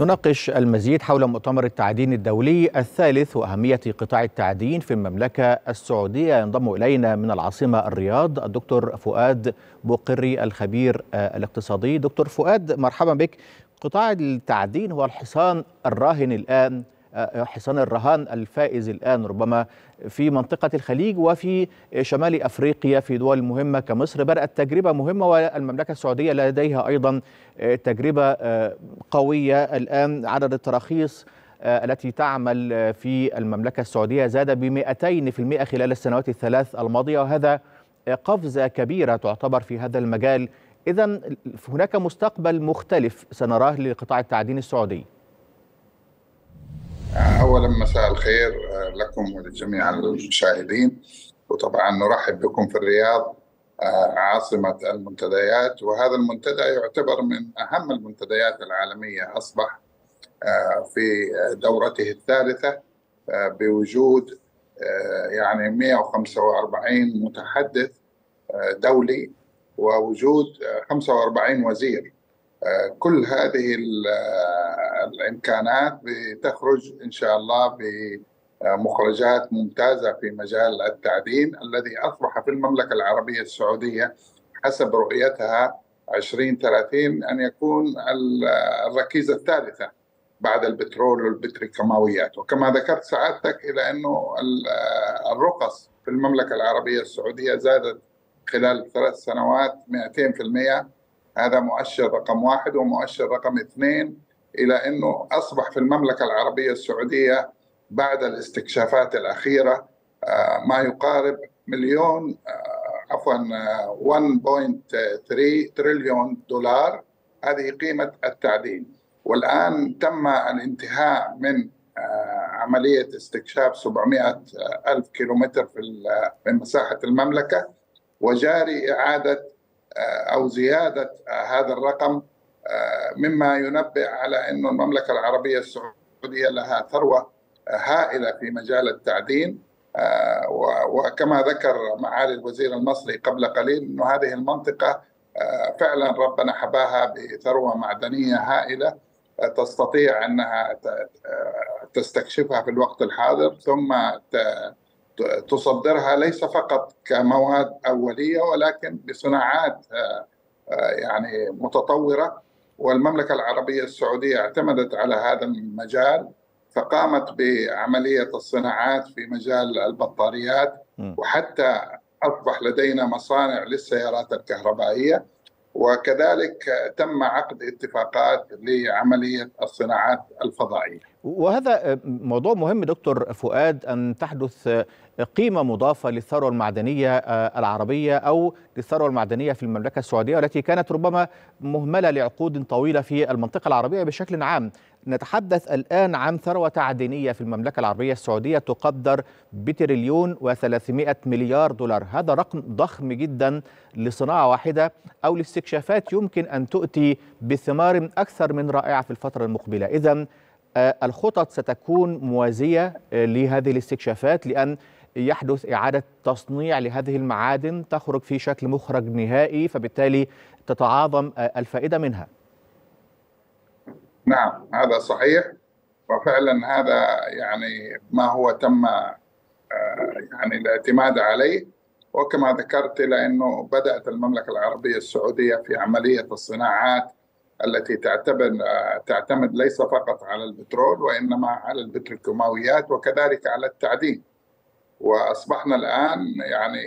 نناقش المزيد حول مؤتمر التعدين الدولي الثالث وأهمية قطاع التعدين في المملكة السعودية. ينضم إلينا من العاصمة الرياض الدكتور فؤاد بوقري الخبير الاقتصادي. دكتور فؤاد، مرحبا بك. قطاع التعدين هو الحصان الراهن الآن، حصان الرهان الفائز الآن ربما في منطقة الخليج وفي شمال أفريقيا في دول مهمة كمصر. بدأت تجربة مهمة والمملكة السعودية لديها أيضا تجربة قوية. الآن عدد التراخيص التي تعمل في المملكة السعودية زاد ب200% خلال السنوات الثلاث الماضية، وهذا قفزة كبيرة تعتبر في هذا المجال. إذن هناك مستقبل مختلف سنراه لقطاع التعدين السعودي. أولا مساء الخير لكم ولجميع المشاهدين، وطبعا نرحب بكم في الرياض عاصمة المنتديات، وهذا المنتدى يعتبر من أهم المنتديات العالمية، أصبح في دورته الثالثة بوجود يعني 145 متحدث دولي ووجود 45 وزير. كل هذه الإمكانات بتخرج إن شاء الله بمخرجات ممتازة في مجال التعدين الذي أصبح في المملكة العربية السعودية حسب رؤيتها 2030 أن يكون الركيزة الثالثة بعد البترول والبتروكيماويات. وكما ذكرت سعادتك إلى أنه الرخص في المملكة العربية السعودية زادت خلال 3 سنوات 200%. هذا مؤشر رقم 1، ومؤشر رقم 2 إلى أنه أصبح في المملكة العربية السعودية بعد الاستكشافات الأخيرة ما يقارب 1.3 تريليون دولار. هذه قيمة التعدين، والآن تم الانتهاء من عملية استكشاف 700 ألف كيلومتر من مساحة المملكة، وجاري إعادة أو زيادة هذا الرقم، مما ينبئ على أن المملكة العربية السعودية لها ثروة هائلة في مجال التعدين. وكما ذكر معالي الوزير المصري قبل قليل أن هذه المنطقة فعلا ربنا حباها بثروة معدنية هائلة تستطيع أنها تستكشفها في الوقت الحاضر ثم تصدرها ليس فقط كمواد أولية ولكن بصناعات يعني متطورة. والمملكة العربية السعودية اعتمدت على هذا المجال فقامت بعملية الصناعات في مجال البطاريات، وحتى أصبح لدينا مصانع للسيارات الكهربائية، وكذلك تم عقد اتفاقات لعملية الصناعات الفضائية. وهذا موضوع مهم دكتور فؤاد، أن تحدث قيمة مضافة للثروة المعدنية العربية أو للثروة المعدنية في المملكة السعودية التي كانت ربما مهملة لعقود طويلة في المنطقة العربية بشكل عام. نتحدث الآن عن ثروة تعدينية في المملكة العربية السعودية تقدر ب1,300 مليار دولار. هذا رقم ضخم جدا لصناعة واحدة أو لاستكشافات يمكن أن تؤتي بثمار أكثر من رائعة في الفترة المقبلة. إذن الخطط ستكون موازية لهذه الاستكشافات، لأن يحدث إعادة تصنيع لهذه المعادن تخرج في شكل مخرج نهائي، فبالتالي تتعاظم الفائدة منها. نعم هذا صحيح، وفعلا هذا يعني ما هو تم يعني الاعتماد عليه. وكما ذكرت لأنه بدأت المملكة العربية السعودية في عملية الصناعات التي تعتمد ليس فقط على البترول وإنما على البتروكيماويات وكذلك على التعدين. وأصبحنا الآن يعني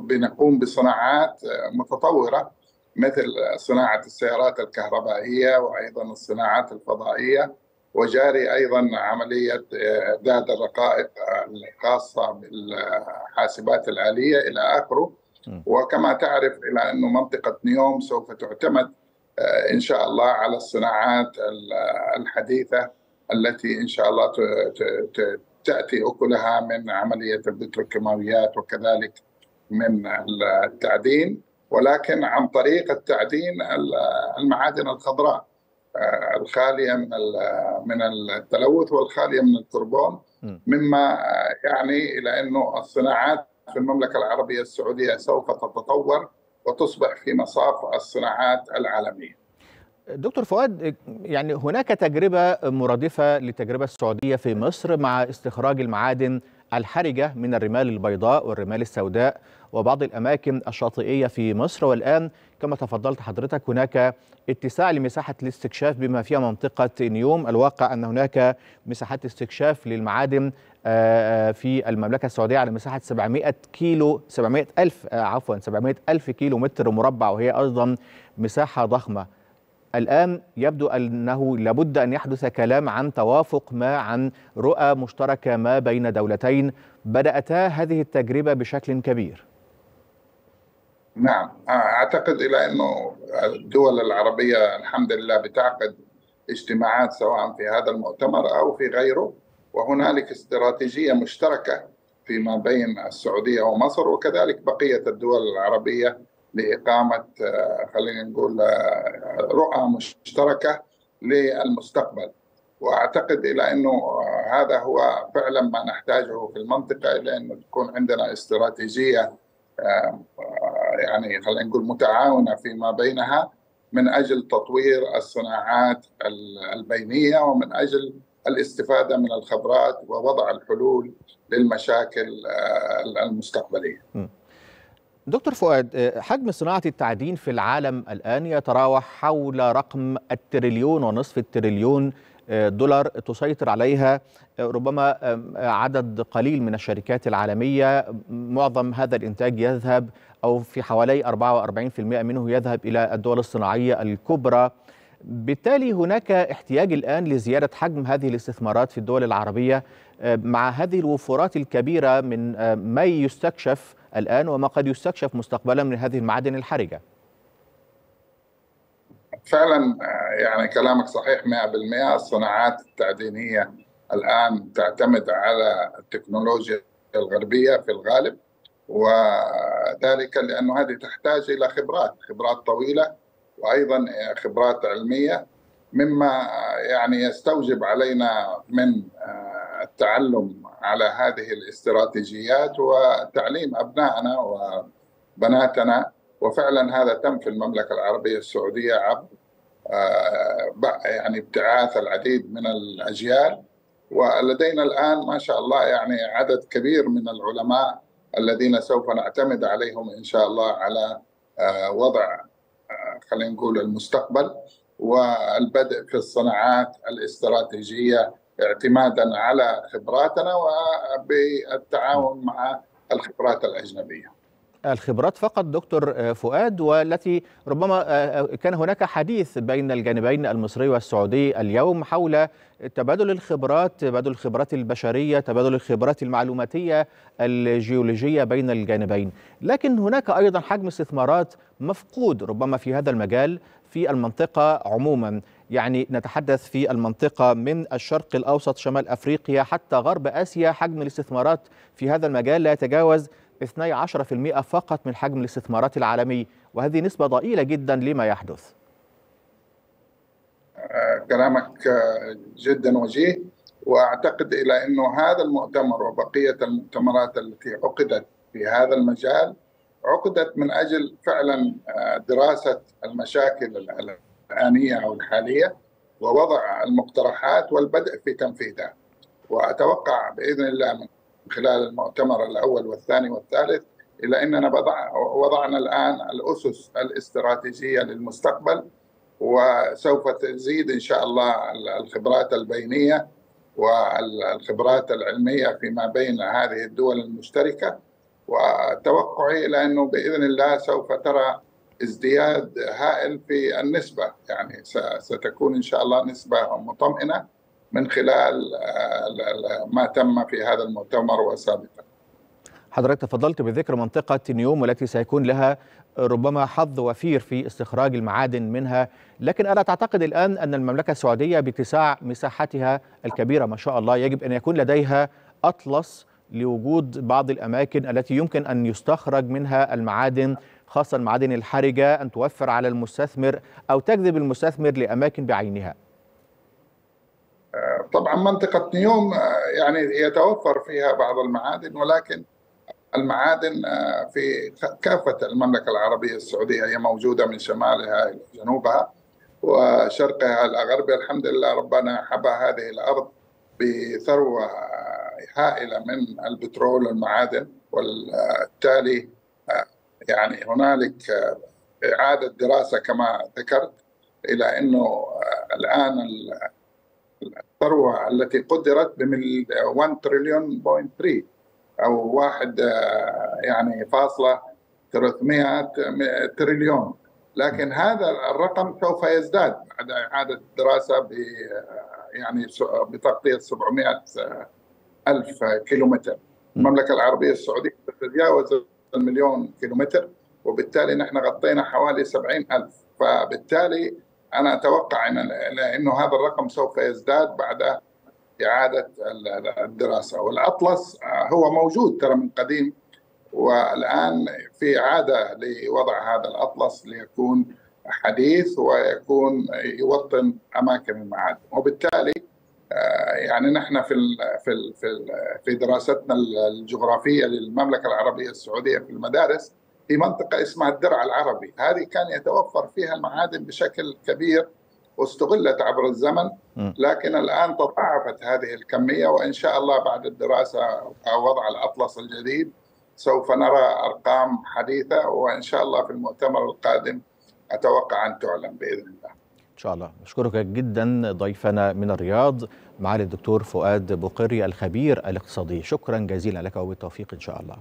بنقوم بصناعات متطورة مثل صناعة السيارات الكهربائية وأيضا الصناعات الفضائية، وجاري أيضا عملية إعداد الرقائق الخاصة بالحاسبات الآلية إلى آخره. وكما تعرف إلى أن منطقة نيوم سوف تعتمد إن شاء الله على الصناعات الحديثة التي إن شاء الله تأتي أكلها من عملية البتروكيماويات وكذلك من التعدين، ولكن عن طريق التعدين المعادن الخضراء الخالية من التلوث والخالية من الكربون، مما يعني إلى أنه الصناعات في المملكة العربية السعودية سوف تتطور وتصبح في مصاف الصناعات العالمية. دكتور فؤاد، يعني هناك تجربة مرادفة للتجربة السعودية في مصر مع استخراج المعادن الحرجة من الرمال البيضاء والرمال السوداء وبعض الأماكن الشاطئية في مصر، والآن كما تفضلت حضرتك هناك اتساع لمساحة الاستكشاف بما فيها منطقة نيوم. الواقع أن هناك مساحات استكشاف للمعادن في المملكة السعودية على مساحة 700 ألف كيلو متر مربع، وهي أيضا مساحة ضخمة. الآن يبدو أنه لابد أن يحدث كلام عن توافق ما، عن رؤى مشتركة ما بين دولتين بدأتا هذه التجربة بشكل كبير. نعم، أعتقد إلى أنه الدول العربية الحمد لله بتعقد اجتماعات سواء في هذا المؤتمر أو في غيره، وهنالك استراتيجية مشتركة فيما بين السعودية ومصر وكذلك بقية الدول العربية لإقامة خلينا نقول رؤى مشتركة للمستقبل. وأعتقد إلى أنه هذا هو فعلا ما نحتاجه في المنطقة، إلى أنه تكون عندنا استراتيجية يعني خلينا نقول متعاونة فيما بينها من أجل تطوير الصناعات البينية ومن أجل الاستفادة من الخبرات ووضع الحلول للمشاكل المستقبلية. دكتور فؤاد، حجم صناعة التعدين في العالم الآن يتراوح حول رقم 1.5 تريليون دولار تسيطر عليها ربما عدد قليل من الشركات العالمية. معظم هذا الإنتاج يذهب أو في حوالي 44% منه يذهب إلى الدول الصناعية الكبرى. بالتالي هناك احتياج الآن لزيادة حجم هذه الاستثمارات في الدول العربية مع هذه الوفرات الكبيرة من ما يستكشف الآن وما قد يستكشف مستقبلا من هذه المعادن الحرجة. فعلا يعني كلامك صحيح 100%. الصناعات التعدينية الآن تعتمد على التكنولوجيا الغربية في الغالب، وذلك لأنه هذه تحتاج إلى خبرات طويلة وأيضا خبرات علمية، مما يعني يستوجب علينا من التعلم على هذه الاستراتيجيات وتعليم أبنائنا وبناتنا. وفعلا هذا تم في المملكة العربية السعودية عبر يعني ابتعاث العديد من الأجيال، ولدينا الآن ما شاء الله يعني عدد كبير من العلماء الذين سوف نعتمد عليهم إن شاء الله على وضع خلينا نقول المستقبل والبدء في الصناعات الاستراتيجية اعتمادا على خبراتنا وبالتعاون مع الخبرات الأجنبية. الخبرات فقط دكتور فؤاد، والتي ربما كان هناك حديث بين الجانبين المصري والسعودي اليوم حول تبادل الخبرات، تبادل الخبرات البشرية، تبادل الخبرات المعلوماتية الجيولوجية بين الجانبين. لكن هناك أيضا حجم استثمارات مفقود ربما في هذا المجال في المنطقة عموما، يعني نتحدث في المنطقة من الشرق الأوسط، شمال أفريقيا، حتى غرب آسيا. حجم الاستثمارات في هذا المجال لا يتجاوز 12% فقط من حجم الاستثمارات العالمي، وهذه نسبة ضئيلة جدا لما يحدث. كلامك جدا وجيه، وأعتقد إلى أنه هذا المؤتمر وبقية المؤتمرات التي عقدت في هذا المجال عقدت من أجل فعلا دراسة المشاكل الآنية أو الحالية ووضع المقترحات والبدء في تنفيذها. وأتوقع بإذن الله من خلال المؤتمر الأول والثاني والثالث إلى أننا وضعنا الآن الأسس الاستراتيجية للمستقبل، وسوف تزيد إن شاء الله الخبرات البينية والخبرات العلمية فيما بين هذه الدول المشتركة. وتوقعي إلى أنه بإذن الله سوف ترى ازدياد هائل في النسبة، يعني ستكون إن شاء الله نسبة مطمئنة من خلال ما تم في هذا المؤتمر وسابقا. حضرتك تفضلت بذكر منطقة نيوم والتي سيكون لها ربما حظ وفير في استخراج المعادن منها، لكن ألا تعتقد الآن أن المملكة السعودية باتساع مساحتها الكبيرة ما شاء الله يجب أن يكون لديها أطلس لوجود بعض الأماكن التي يمكن أن يستخرج منها المعادن، خاصة المعادن الحرجة، أن توفر على المستثمر أو تجذب المستثمر لأماكن بعينها؟ طبعا منطقة نيوم يعني يتوفر فيها بعض المعادن، ولكن المعادن في كافة المملكة العربية السعودية هي موجودة من شمالها إلى جنوبها، وشرقها الغربي. الحمد لله ربنا حبى هذه الأرض بثروة هائلة من البترول والمعادن، والتالي يعني هنالك إعادة دراسة كما ذكرت إلى أنه الآن الثروة التي قدرت ب 1 تريليون بوينت 3 أو واحد يعني فاصلة 300 تريليون، لكن هذا الرقم سوف يزداد بعد إعادة الدراسة يعني بتغطية 700 ألف كيلومتر. المملكة العربية السعودية تتجاوز المليون كيلومتر، وبالتالي نحن غطينا حوالي 70 ألف، فبالتالي أنا أتوقع أنه هذا الرقم سوف يزداد بعد إعادة الدراسة. والأطلس هو موجود ترى من قديم، والآن في عادة لوضع هذا الأطلس ليكون حديث ويكون يوطن أماكن المعادن، وبالتالي يعني نحن في دراستنا الجغرافية للمملكة العربية السعودية في المدارس في منطقة اسمها الدرع العربي، هذه كان يتوفر فيها المعادن بشكل كبير واستغلت عبر الزمن، لكن الآن تضاعفت هذه الكمية، وإن شاء الله بعد الدراسة أو وضع الأطلس الجديد سوف نرى أرقام حديثة، وإن شاء الله في المؤتمر القادم أتوقع أن تعلن بإذن الله. إن شاء الله. أشكرك جدا ضيفنا من الرياض معالي الدكتور فؤاد بوقري الخبير الاقتصادي، شكرا جزيلا لك وبالتوفيق إن شاء الله.